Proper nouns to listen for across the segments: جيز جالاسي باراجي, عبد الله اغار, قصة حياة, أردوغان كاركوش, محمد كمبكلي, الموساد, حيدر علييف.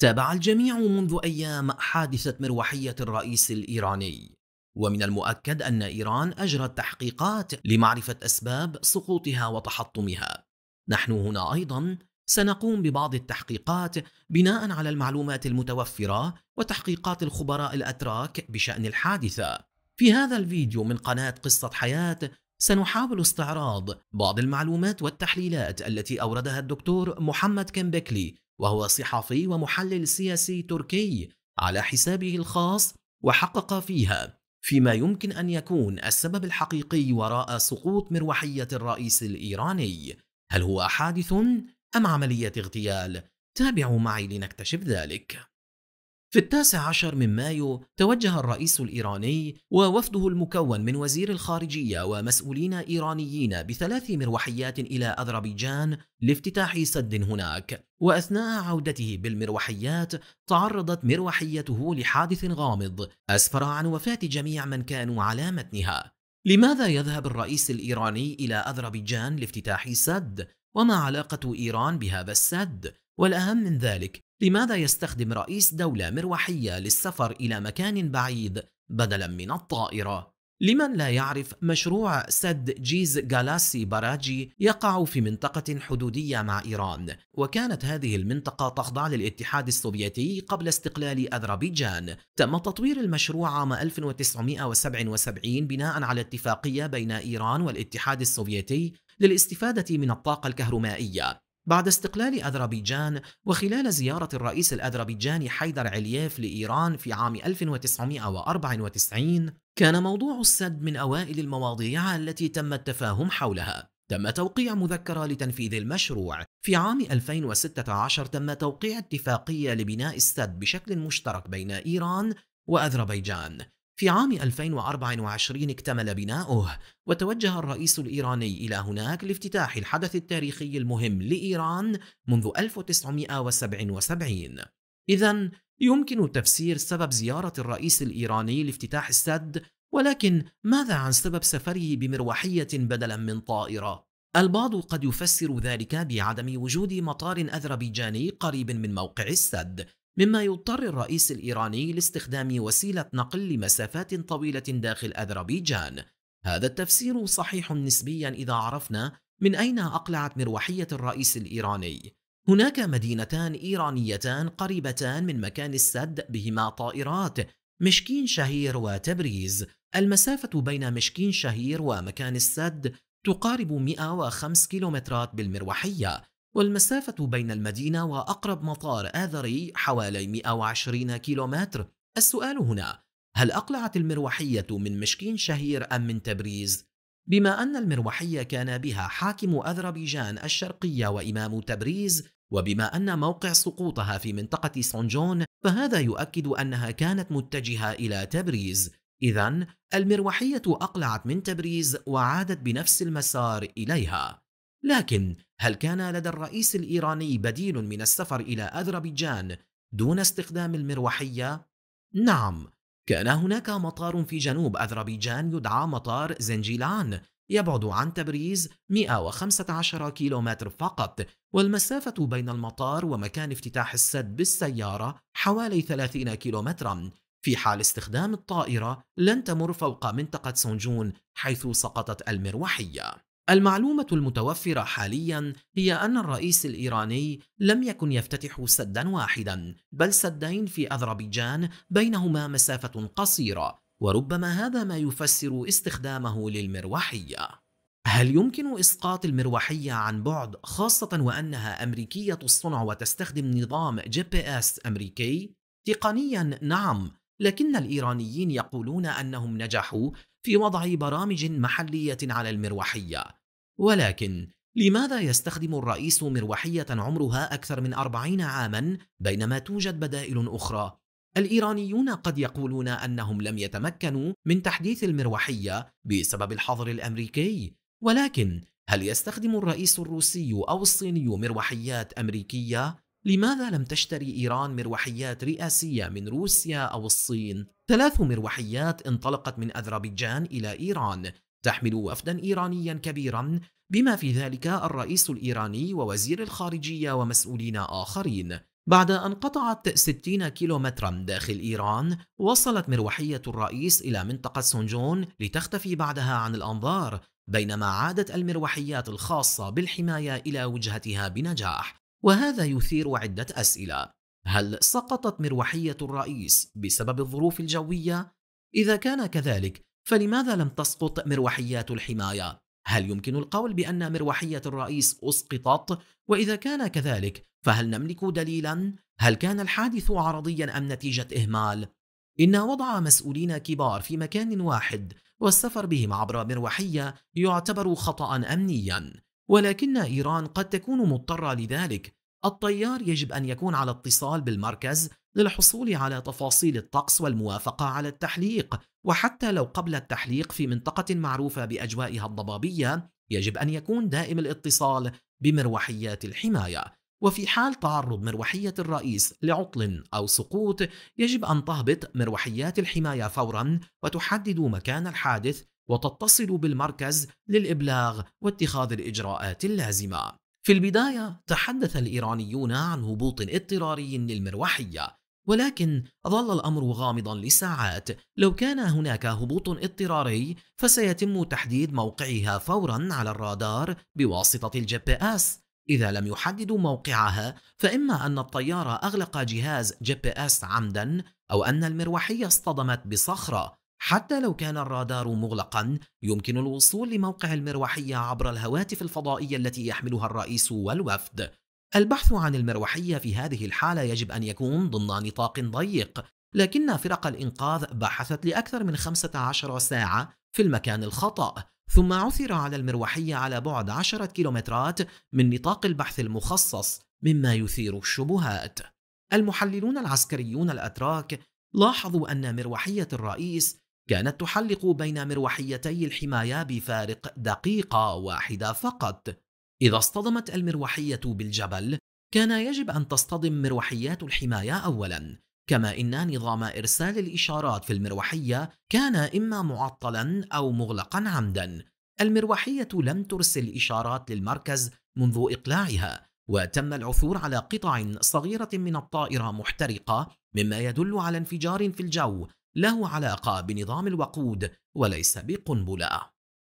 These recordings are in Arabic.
تابع الجميع منذ أيام حادثة مروحية الرئيس الإيراني، ومن المؤكد أن إيران أجرت تحقيقات لمعرفة أسباب سقوطها وتحطمها. نحن هنا أيضا سنقوم ببعض التحقيقات بناء على المعلومات المتوفرة وتحقيقات الخبراء الأتراك بشأن الحادثة. في هذا الفيديو من قناة قصة حياة سنحاول استعراض بعض المعلومات والتحليلات التي أوردها الدكتور محمد كمبكلي، وهو صحفي ومحلل سياسي تركي على حسابه الخاص، وحقق فيها فيما يمكن أن يكون السبب الحقيقي وراء سقوط مروحية الرئيس الإيراني. هل هو حادث أم عملية اغتيال؟ تابعوا معي لنكتشف ذلك. في 19 مايو توجه الرئيس الإيراني ووفده المكون من وزير الخارجية ومسؤولين إيرانيين بثلاث مروحيات إلى أذربيجان لافتتاح سد هناك، وأثناء عودته بالمروحيات تعرضت مروحيته لحادث غامض أسفر عن وفاة جميع من كانوا على متنها. لماذا يذهب الرئيس الإيراني إلى أذربيجان لافتتاح سد؟ وما علاقة إيران بهذا السد؟ والأهم من ذلك، لماذا يستخدم رئيس دولة مروحية للسفر إلى مكان بعيد بدلا من الطائرة؟ لمن لا يعرف، مشروع سد جيز جالاسي باراجي يقع في منطقة حدودية مع إيران، وكانت هذه المنطقة تخضع للاتحاد السوفيتي قبل استقلال أذربيجان. تم تطوير المشروع عام 1977 بناء على اتفاقية بين إيران والاتحاد السوفيتي للاستفادة من الطاقة الكهرومائية. بعد استقلال أذربيجان وخلال زيارة الرئيس الأذربيجاني حيدر علييف لإيران في عام 1994 كان موضوع السد من أوائل المواضيع التي تم التفاهم حولها. تم توقيع مذكرة لتنفيذ المشروع. في عام 2016 تم توقيع اتفاقية لبناء السد بشكل مشترك بين إيران وأذربيجان. في عام 2024 اكتمل بناؤه، وتوجه الرئيس الإيراني إلى هناك لافتتاح الحدث التاريخي المهم لإيران منذ 1977. إذن يمكن تفسير سبب زيارة الرئيس الإيراني لافتتاح السد، ولكن ماذا عن سبب سفره بمروحية بدلا من طائرة؟ البعض قد يفسر ذلك بعدم وجود مطار أذربيجاني قريب من موقع السد، مما يضطر الرئيس الإيراني لاستخدام وسيلة نقل لمسافات طويلة داخل أذربيجان. هذا التفسير صحيح نسبيا إذا عرفنا من أين أقلعت مروحية الرئيس الإيراني. هناك مدينتان إيرانيتان قريبتان من مكان السد بهما طائرات، مشكين شهير وتبريز. المسافة بين مشكين شهير ومكان السد تقارب 105 كيلومترات بالمروحية، والمسافة بين المدينة وأقرب مطار آذري حوالي 120 كيلومتر. السؤال هنا، هل أقلعت المروحية من مشكين شهير أم من تبريز؟ بما أن المروحية كان بها حاكم أذربيجان الشرقية وإمام تبريز، وبما أن موقع سقوطها في منطقة سنجون، فهذا يؤكد أنها كانت متجهة إلى تبريز. إذن المروحية أقلعت من تبريز وعادت بنفس المسار إليها. لكن هل كان لدى الرئيس الإيراني بديل من السفر إلى أذربيجان دون استخدام المروحية؟ نعم، كان هناك مطار في جنوب أذربيجان يدعى مطار زنجيلان، يبعد عن تبريز 115 كيلومتر فقط، والمسافة بين المطار ومكان افتتاح السد بالسيارة حوالي 30 كيلومترا. في حال استخدام الطائرة لن تمر فوق منطقة سنجون حيث سقطت المروحية. المعلومة المتوفرة حاليا هي أن الرئيس الإيراني لم يكن يفتتح سدا واحدا، بل سدين في أذربيجان بينهما مسافة قصيرة، وربما هذا ما يفسر استخدامه للمروحية. هل يمكن إسقاط المروحية عن بعد، خاصة وأنها أمريكية الصنع وتستخدم نظام GPS أمريكي؟ تقنيا نعم، لكن الإيرانيين يقولون أنهم نجحوا في وضع برامج محلية على المروحية. ولكن لماذا يستخدم الرئيس مروحية عمرها أكثر من 40 عاما بينما توجد بدائل أخرى؟ الإيرانيون قد يقولون أنهم لم يتمكنوا من تحديث المروحية بسبب الحظر الأمريكي، ولكن هل يستخدم الرئيس الروسي أو الصيني مروحيات أمريكية؟ لماذا لم تشتري إيران مروحيات رئاسية من روسيا أو الصين؟ 3 مروحيات انطلقت من أذربيجان إلى إيران، تحمل وفدا إيرانيا كبيرا بما في ذلك الرئيس الإيراني ووزير الخارجية ومسؤولين آخرين. بعد أن قطعت 60 كيلومتراً داخل إيران، وصلت مروحية الرئيس إلى منطقة سونجون لتختفي بعدها عن الأنظار، بينما عادت المروحيات الخاصة بالحماية إلى وجهتها بنجاح. وهذا يثير عدة أسئلة: هل سقطت مروحية الرئيس بسبب الظروف الجوية؟ إذا كان كذلك، فلماذا لم تسقط مروحيات الحماية؟ هل يمكن القول بأن مروحية الرئيس أسقطت؟ وإذا كان كذلك، فهل نملك دليلاً؟ هل كان الحادث عرضياً أم نتيجة إهمال؟ إن وضع مسؤولين كبار في مكان واحد والسفر بهم عبر مروحية يعتبر خطأ أمنياً، ولكن إيران قد تكون مضطرة لذلك. الطيار يجب أن يكون على اتصال بالمركز للحصول على تفاصيل الطقس والموافقة على التحليق، وحتى لو قبل التحليق في منطقة معروفة بأجوائها الضبابية، يجب أن يكون دائم الاتصال بمروحيات الحماية. وفي حال تعرض مروحية الرئيس لعطل أو سقوط، يجب أن تهبط مروحيات الحماية فوراً وتحدد مكان الحادث وتتصل بالمركز للإبلاغ واتخاذ الإجراءات اللازمة. في البداية تحدث الإيرانيون عن هبوط اضطراري للمروحية، ولكن ظل الأمر غامضاً لساعات. لو كان هناك هبوط اضطراري، فسيتم تحديد موقعها فوراً على الرادار بواسطة الGPS. إذا لم يحددوا موقعها، فإما أن الطيار أغلق جهاز GPS عمداً، أو أن المروحية اصطدمت بصخرة. حتى لو كان الرادار مغلقاً، يمكن الوصول لموقع المروحية عبر الهواتف الفضائية التي يحملها الرئيس والوفد. البحث عن المروحية في هذه الحالة يجب أن يكون ضمن نطاق ضيق، لكن فرق الإنقاذ بحثت لأكثر من 15 ساعة في المكان الخطأ، ثم عثر على المروحية على بعد 10 كيلومترات من نطاق البحث المخصص، مما يثير الشبهات. المحللون العسكريون الأتراك لاحظوا أن مروحية الرئيس كانت تحلق بين مروحيتي الحماية بفارق دقيقة واحدة فقط. إذا اصطدمت المروحية بالجبل، كان يجب أن تصطدم مروحيات الحماية أولاً، كما إن نظام إرسال الإشارات في المروحية كان إما معطلاً أو مغلقاً عمداً. المروحية لم ترسل إشارات للمركز منذ إقلاعها، وتم العثور على قطع صغيرة من الطائرة محترقة، مما يدل على انفجار في الجو له علاقة بنظام الوقود وليس بقنبلة.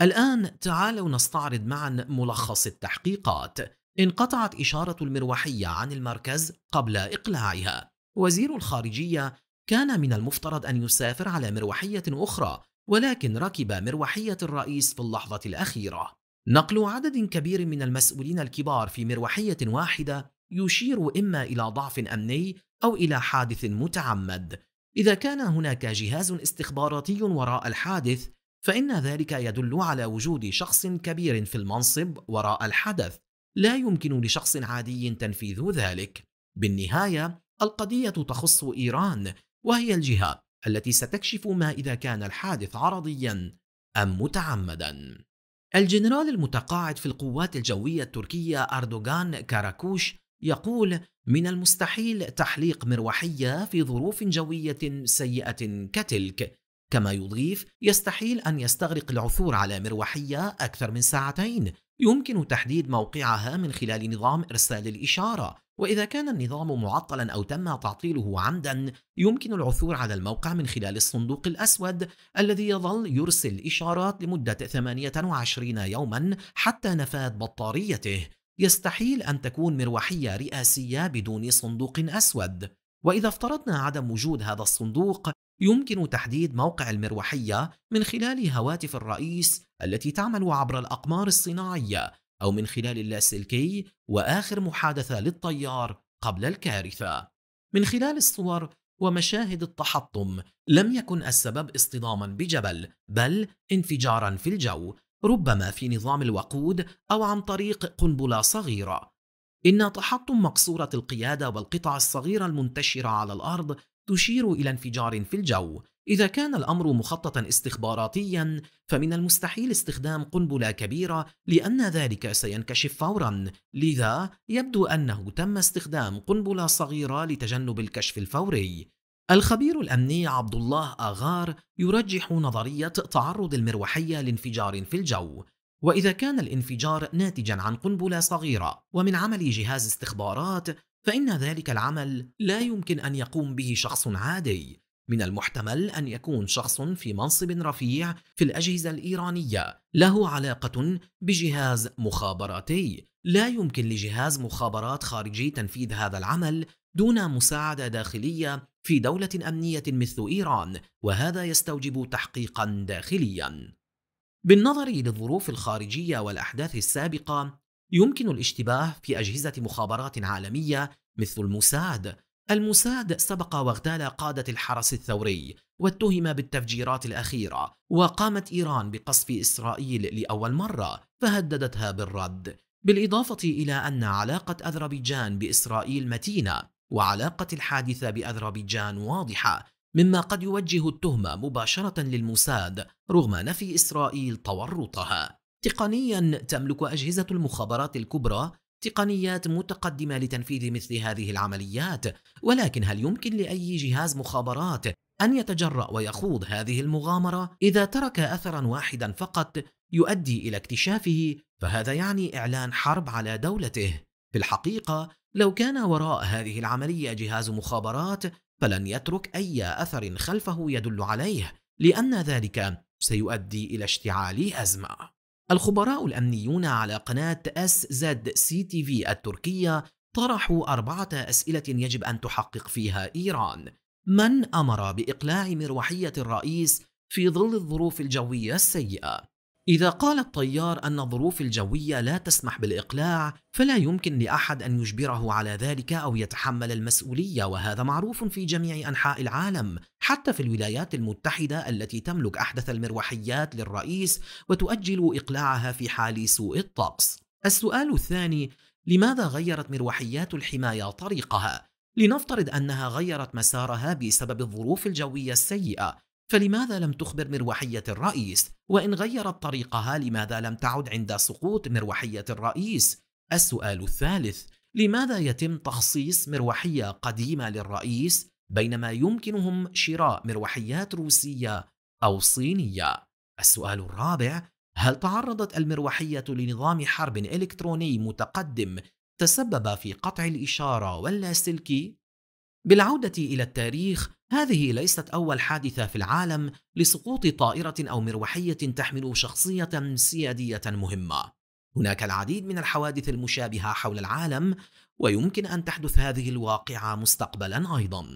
الآن تعالوا نستعرض معا ملخص التحقيقات. انقطعت إشارة المروحية عن المركز قبل إقلاعها. وزير الخارجية كان من المفترض أن يسافر على مروحية أخرى، ولكن ركب مروحية الرئيس في اللحظة الأخيرة. نقل عدد كبير من المسؤولين الكبار في مروحية واحدة يشير إما إلى ضعف أمني أو إلى حادث متعمد. إذا كان هناك جهاز استخباراتي وراء الحادث، فإن ذلك يدل على وجود شخص كبير في المنصب وراء الحدث، لا يمكن لشخص عادي تنفيذ ذلك. بالنهاية، القضية تخص إيران، وهي الجهة التي ستكشف ما إذا كان الحادث عرضياً أم متعمداً. الجنرال المتقاعد في القوات الجوية التركية أردوغان كاركوش يقول: من المستحيل تحليق مروحية في ظروف جوية سيئة كتلك. كما يضيف: يستحيل أن يستغرق العثور على مروحية أكثر من ساعتين، يمكن تحديد موقعها من خلال نظام إرسال الإشارة، وإذا كان النظام معطلا أو تم تعطيله عمدا، يمكن العثور على الموقع من خلال الصندوق الأسود الذي يظل يرسل إشارات لمدة 28 يوما حتى نفاذ بطاريته. يستحيل أن تكون مروحية رئاسية بدون صندوق أسود، وإذا افترضنا عدم وجود هذا الصندوق، يمكن تحديد موقع المروحية من خلال هواتف الرئيس التي تعمل عبر الأقمار الصناعية، أو من خلال اللاسلكي وآخر محادثة للطيار قبل الكارثة. من خلال الصور ومشاهد التحطم، لم يكن السبب اصطداما بجبل، بل انفجارا في الجو، ربما في نظام الوقود أو عن طريق قنبلة صغيرة. إن تحطم مقصورة القيادة والقطع الصغيرة المنتشرة على الأرض تشير إلى انفجار في الجو. إذا كان الأمر مخططا استخباراتيا، فمن المستحيل استخدام قنبلة كبيرة، لأن ذلك سينكشف فورا. لذا يبدو أنه تم استخدام قنبلة صغيرة لتجنب الكشف الفوري. الخبير الأمني عبد الله اغار يرجح نظرية تعرض المروحية لانفجار في الجو، وإذا كان الانفجار ناتجا عن قنبلة صغيرة ومن عمل جهاز استخبارات، فإن ذلك العمل لا يمكن أن يقوم به شخص عادي. من المحتمل أن يكون شخص في منصب رفيع في الأجهزة الإيرانية له علاقة بجهاز مخابراتي، لا يمكن لجهاز مخابرات خارجي تنفيذ هذا العمل دون مساعدة داخلية في دولة أمنية مثل إيران، وهذا يستوجب تحقيقا داخليا. بالنظر للظروف الخارجية والأحداث السابقة، يمكن الاشتباه في أجهزة مخابرات عالمية مثل الموساد. الموساد سبق واغتال قادة الحرس الثوري واتهم بالتفجيرات الأخيرة، وقامت إيران بقصف إسرائيل لأول مرة فهددتها بالرد، بالإضافة إلى أن علاقة أذربيجان بإسرائيل متينة وعلاقة الحادثة بأذربيجان واضحة، مما قد يوجه التهمة مباشرة للموساد رغم نفي إسرائيل تورطها. تقنيا تملك أجهزة المخابرات الكبرى تقنيات متقدمة لتنفيذ مثل هذه العمليات، ولكن هل يمكن لأي جهاز مخابرات أن يتجرأ ويخوض هذه المغامرة؟ إذا ترك أثرا واحدا فقط يؤدي إلى اكتشافه فهذا يعني إعلان حرب على دولته. في الحقيقة لو كان وراء هذه العملية جهاز مخابرات فلن يترك أي أثر خلفه يدل عليه، لأن ذلك سيؤدي إلى اشتعال أزمة. الخبراء الأمنيون على قناة SZCTV التركية طرحوا 4 أسئلة يجب أن تحقق فيها إيران. من أمر بإقلاع مروحية الرئيس في ظل الظروف الجوية السيئة؟ إذا قال الطيار أن الظروف الجوية لا تسمح بالإقلاع فلا يمكن لأحد أن يجبره على ذلك أو يتحمل المسؤولية، وهذا معروف في جميع أنحاء العالم، حتى في الولايات المتحدة التي تملك أحدث المروحيات للرئيس وتؤجل إقلاعها في حال سوء الطقس. السؤال الثاني: لماذا غيرت مروحيات الحماية طريقها؟ لنفترض أنها غيرت مسارها بسبب الظروف الجوية السيئة، فلماذا لم تخبر مروحية الرئيس؟ وإن غيرت طريقها لماذا لم تعد عند سقوط مروحية الرئيس؟ السؤال الثالث: لماذا يتم تخصيص مروحية قديمة للرئيس بينما يمكنهم شراء مروحيات روسية أو صينية؟ السؤال الرابع: هل تعرضت المروحية لنظام حرب إلكتروني متقدم تسبب في قطع الإشارة واللاسلكي؟ بالعودة إلى التاريخ، هذه ليست أول حادثة في العالم لسقوط طائرة أو مروحية تحمل شخصية سيادية مهمة. هناك العديد من الحوادث المشابهة حول العالم، ويمكن أن تحدث هذه الواقعة مستقبلا أيضا.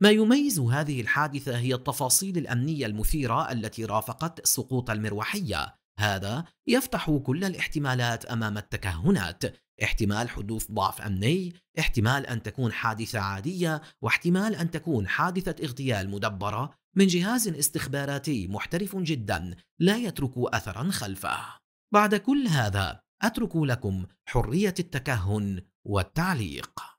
ما يميز هذه الحادثة هي التفاصيل الأمنية المثيرة التي رافقت سقوط المروحية. هذا يفتح كل الاحتمالات أمام التكهنات: احتمال حدوث ضعف أمني، احتمال أن تكون حادثة عادية، واحتمال أن تكون حادثة اغتيال مدبرة من جهاز استخباراتي محترف جدا لا يترك أثرا خلفه. بعد كل هذا أترك لكم حرية التكهن والتعليق.